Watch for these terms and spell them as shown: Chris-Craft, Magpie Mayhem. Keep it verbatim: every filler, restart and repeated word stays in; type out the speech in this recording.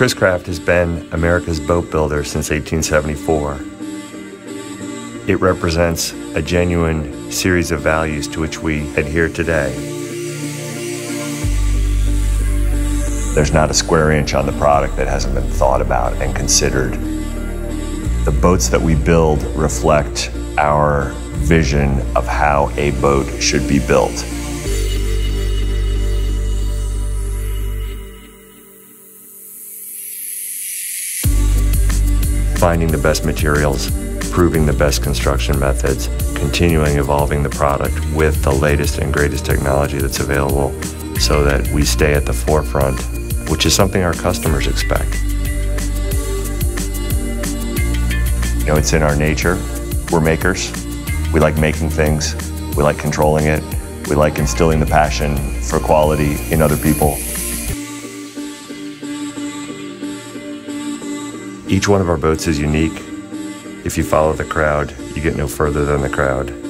Chris-Craft has been America's boat builder since eighteen seventy-four. It represents a genuine series of values to which we adhere today. There's not a square inch on the product that hasn't been thought about and considered. The boats that we build reflect our vision of how a boat should be built. Finding the best materials, proving the best construction methods, continuing evolving the product with the latest and greatest technology that's available so that we stay at the forefront, which is something our customers expect. You know, it's in our nature. We're makers. We like making things. We like controlling it. We like instilling the passion for quality in other people. Each one of our boats is unique. If you follow the crowd, you get no further than the crowd.